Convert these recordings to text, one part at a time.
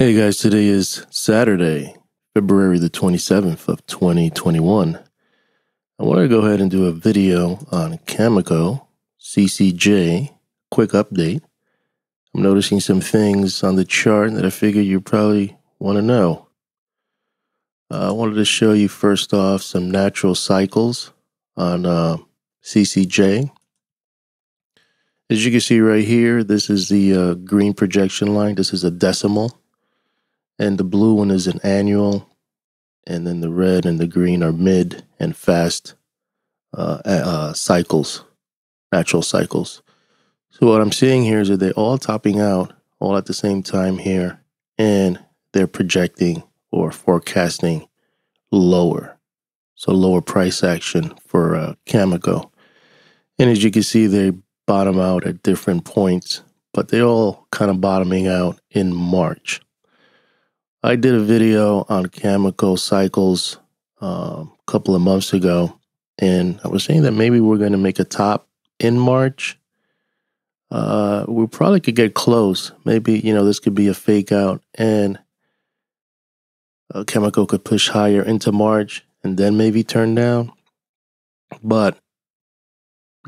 Hey guys, today is Saturday, February the 27th of 2021. I want to go ahead and do a video on Cameco, CCJ, quick update. I'm noticing some things on the chart that I figure you probably want to know. I wanted to show you first off some natural cycles on CCJ. As you can see right here, this is the green projection line. This is a decimal. And the blue one is an annual, and then the red and the green are mid and fast cycles, natural cycles. So what I'm seeing here is that they're all topping out all at the same time here, and they're projecting or forecasting lower. So lower price action for Cameco. And as you can see, they bottom out at different points, but they're all kind of bottoming out in March. I did a video on Cameco cycles a couple of months ago, and I was saying that maybe we're going to make a top in March. We probably could get close. Maybe, you know, this could be a fake out, and Cameco could push higher into March and then maybe turn down. But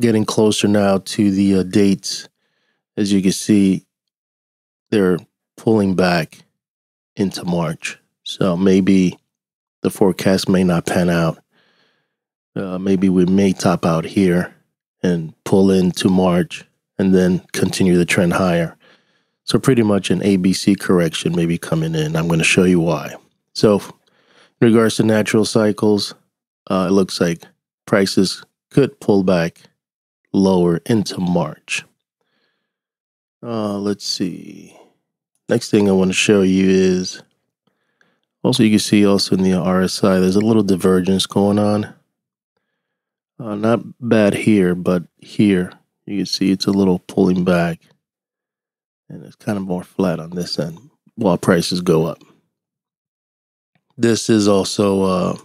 getting closer now to the dates, as you can see, they're pulling back into March. So maybe the forecast may not pan out. Maybe we may top out here and pull into March and then continue the trend higher. So pretty much an ABC correction maybe coming in. I'm going to show you why. So in regards to natural cycles, it looks like prices could pull back lower into March. Let's see. Next thing I want to show you is, also you can see also in the RSI, there's a little divergence going on. Not bad here, but here you can see it's a little pulling back. And it's kind of more flat on this end while prices go up. This is also a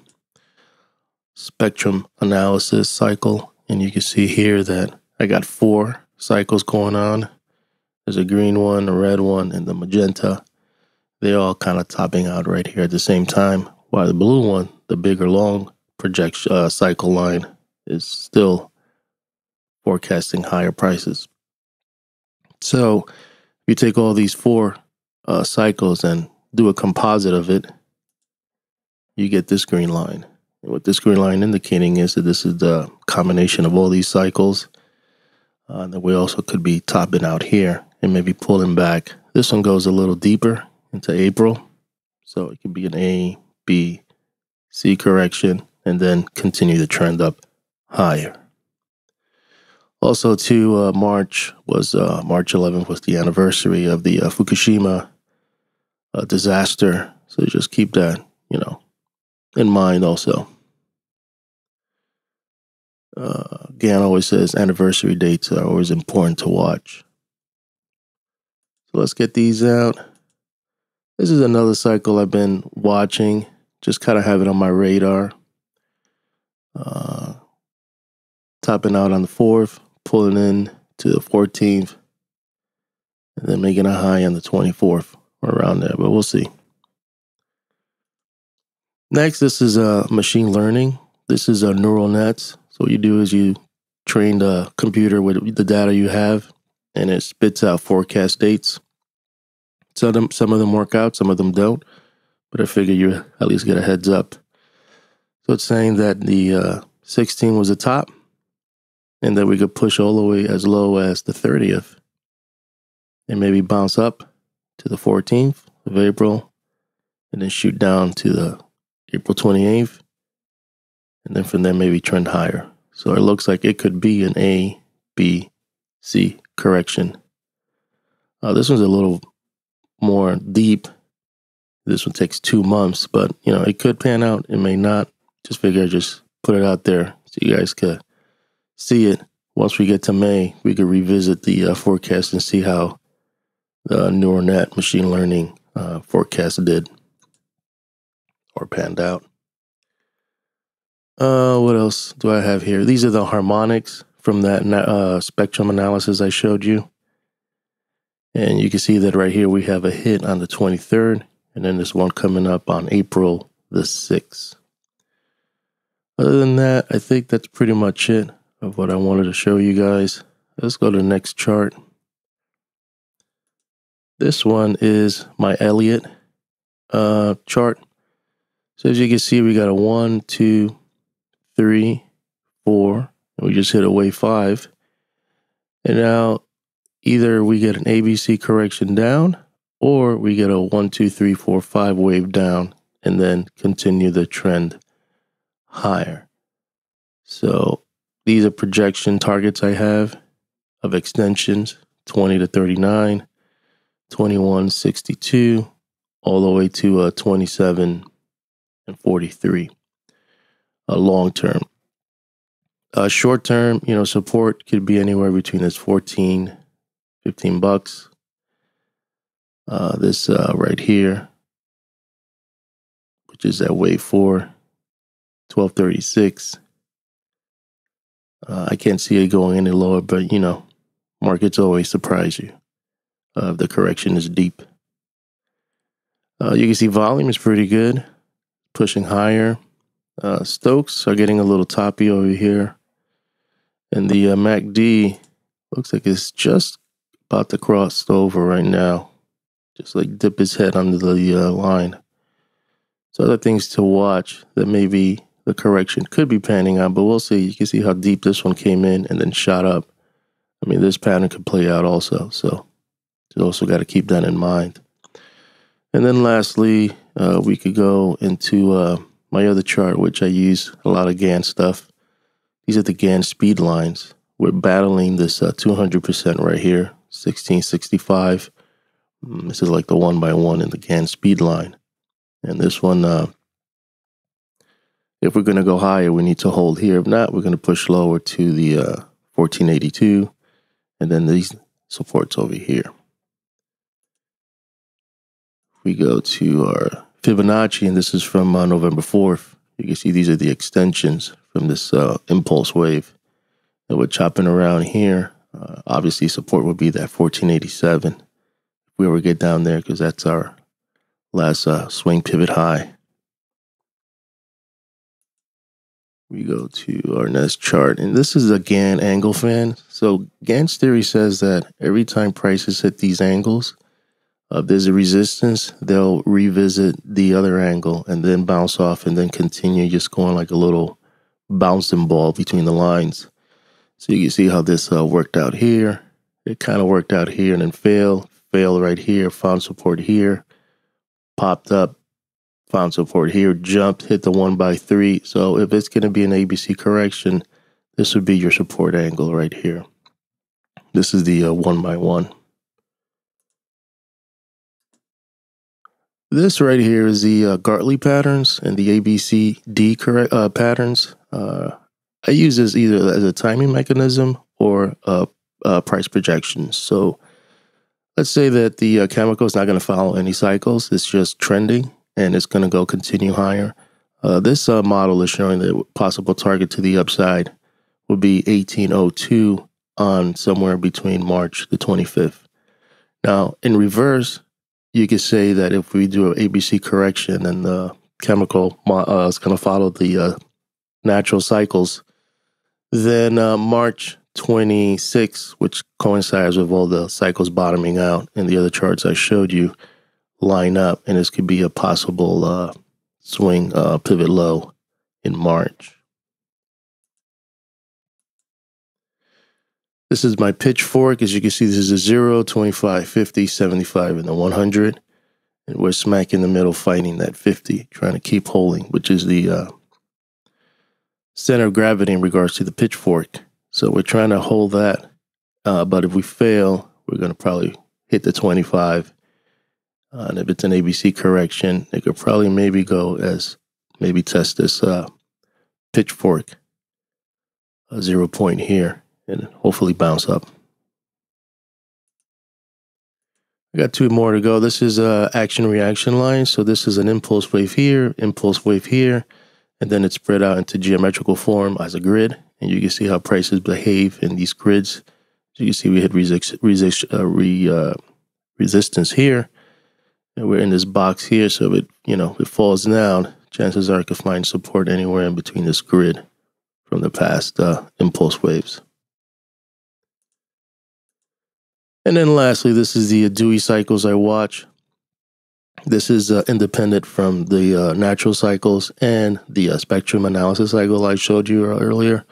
spectrum analysis cycle. And you can see here that I got four cycles going on. There's a green one, a red one, and the magenta. They're all kind of topping out right here at the same time. While the blue one, the bigger long projection cycle line, is still forecasting higher prices. So you take all these four cycles and do a composite of it, you get this green line. And what this green line indicating is that this is the combination of all these cycles. That we also could be topping out here and maybe pulling back. This one goes a little deeper into April. So it could be an A, B, C correction, and then continue the trend up higher. Also to March was March 11th was the anniversary of the Fukushima disaster. So just keep that, you know, in mind also. Gann always says anniversary dates are always important to watch. So let's get these out. This is another cycle I've been watching. Just kind of have it on my radar. Topping out on the 4th, pulling in to the 14th, and then making a high on the 24th or around there, but we'll see. Next, this is machine learning. This is neural nets. So what you do is you train the computer with the data you have, and it spits out forecast dates. Some of them work out, some of them don't, but I figure you at least get a heads up. So it's saying that the 16 was the top, and that we could push all the way as low as the 30th, and maybe bounce up to the 14th of April, and then shoot down to the April 28th. And then from there, maybe trend higher. So it looks like it could be an A, B, C correction. This one's a little more deep. This one takes 2 months, but, you know, it could pan out. It may not. Just figure I just put it out there so you guys could see it. Once we get to May, we could revisit the forecast and see how the neural net machine learning forecast did or panned out. What else do I have here? These are the harmonics from that spectrum analysis I showed you. And you can see that right here, we have a hit on the 23rd, and then this one coming up on April the 6th. Other than that, I think that's pretty much it of what I wanted to show you guys. Let's go to the next chart. This one is my Elliott chart. So as you can see, we got a 1, 2, 3, 4, and we just hit a wave 5. And now either we get an ABC correction down, or we get a 1, 2, 3, 4, 5 wave down and then continue the trend higher. So these are projection targets I have of extensions, 20 to 39, 2162, all the way to 27 and 43, long term. Short term, you know, support could be anywhere between this 14, 15 bucks. This right here, which is at wave 4, 1236. I can't see it going any lower, but you know, markets always surprise you. The correction is deep. You can see volume is pretty good, pushing higher. Stokes are getting a little toppy over here. And the MACD looks like it's just about to cross over right now. Just like dip his head under the line. So other things to watch that maybe the correction could be panning out, but we'll see. You can see how deep this one came in and then shot up. I mean, this pattern could play out also. So you also got to keep that in mind. And then lastly, we could go into my other chart, which I use a lot of Gann stuff. These are the Gann speed lines. We're battling this 200% right here, 1665. This is like the 1 by 1 in the Gann speed line. And this one, if we're going to go higher, we need to hold here. If not, we're going to push lower to the 1482. And then these supports over here. We go to our Fibonacci, and this is from November 4th. You can see these are the extensions from this impulse wave that we're chopping around here. Obviously, support would be that 1487. If we ever get down there, because that's our last swing pivot high. We go to our next chart, and this is a Gann angle fan. So Gann's theory says that every time prices hit these angles, if there's a resistance, they'll revisit the other angle and then bounce off and then continue just going like a little bouncing ball between the lines. So you can see how this worked out here. It kind of worked out here and then failed right here, found support here, popped up, found support here, jumped, hit the 1 by 3. So if it's going to be an ABC correction, this would be your support angle right here. This is the 1 by 1. This right here is the Gartley patterns and the ABCD patterns. I use this either as a timing mechanism or price projections. So let's say that the Cameco is not going to follow any cycles. It's just trending, and it's going to go continue higher. This model is showing that possible target to the upside would be 1802 on somewhere between March the 25th. Now, in reverse, you could say that if we do an ABC correction and the Cameco is going to follow the natural cycles, then March 26, which coincides with all the cycles bottoming out and the other charts I showed you, line up, and this could be a possible swing pivot low in March. This is my pitchfork. As you can see, this is a 0, 25, 50, 75, and the 100. And we're smack in the middle fighting that 50, trying to keep holding, which is the center of gravity in regards to the pitchfork. So we're trying to hold that. But if we fail, we're going to probably hit the 25. And if it's an ABC correction, it could probably maybe go as maybe test this pitchfork, a 0 point here, and hopefully bounce up. I got 2 more to go. This is action reaction line. So this is an impulse wave here, and then it's spread out into geometrical form as a grid. And you can see how prices behave in these grids. So you can see we hit resist, resistance here, and we're in this box here, so it, it falls down, chances are it could find support anywhere in between this grid from the past impulse waves. And then lastly, this is the Dewey cycles I watch. This is independent from the natural cycles and the spectrum analysis cycle I showed you earlier.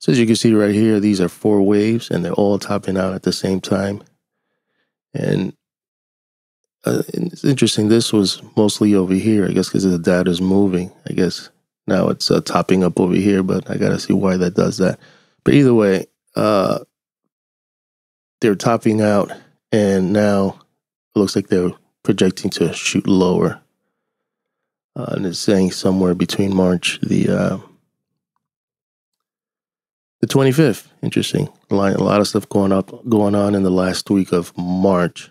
So as you can see right here, these are 4 waves, and they're all topping out at the same time. And it's interesting, this was mostly over here, I guess, because the data is moving. I guess now it's topping up over here, but I got to see why that does that. But either way, they're topping out, and now it looks like they're projecting to shoot lower. And it's saying somewhere between March the 25th. Interesting. A lot of stuff going on in the last week of March.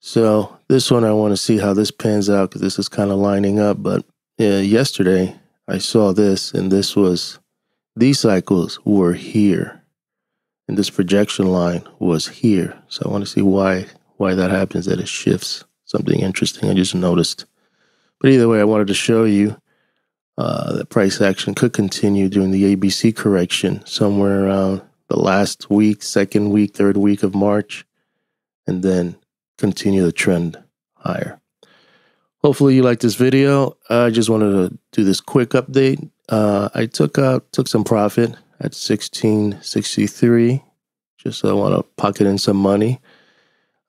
So this one, I want to see how this pans out, because this is kind of lining up. But yesterday I saw this, and this was, these cycles were here, and this projection line was here. So I want to see why that happens, that it shifts. Something interesting I just noticed. But either way, I wanted to show you the price action could continue during the ABC correction somewhere around the last week, second week, third week of March, and then continue the trend higher. Hopefully you liked this video. I just wanted to do this quick update. I took some profit at 1663. Just so I want to pocket in some money.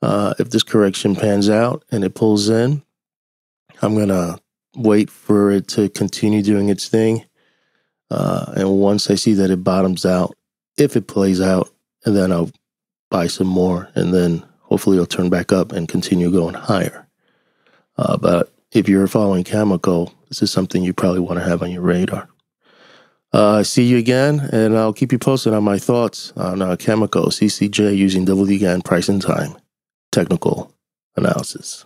If this correction pans out and it pulls in, I'm gonna wait for it to continue doing its thing, and once I see that it bottoms out, if it plays out, and then I'll buy some more, and then hopefully it'll turn back up and continue going higher. But if you're following Cameco, this is something you probably want to have on your radar. See you again, and I'll keep you posted on my thoughts on Cameco CCJ using WD Gann price and time technical analysis.